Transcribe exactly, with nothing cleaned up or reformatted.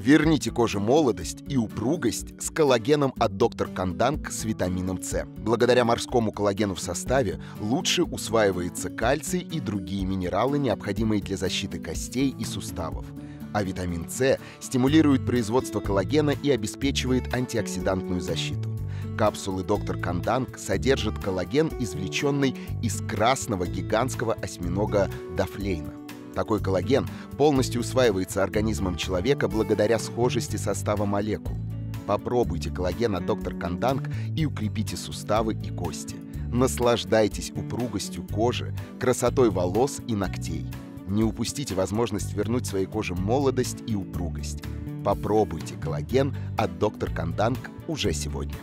Верните коже молодость и упругость с коллагеном от Доктор Канданг с витамином С. Благодаря морскому коллагену в составе лучше усваивается кальций и другие минералы, необходимые для защиты костей и суставов. А витамин С стимулирует производство коллагена и обеспечивает антиоксидантную защиту. Капсулы Доктор Канданг содержат коллаген, извлеченный из красного гигантского осьминога дафлейна. Такой коллаген полностью усваивается организмом человека благодаря схожести состава молекул. Попробуйте коллаген от Доктор Канданг и укрепите суставы и кости. Наслаждайтесь упругостью кожи, красотой волос и ногтей. Не упустите возможность вернуть своей коже молодость и упругость. Попробуйте коллаген от Доктор Канданг уже сегодня.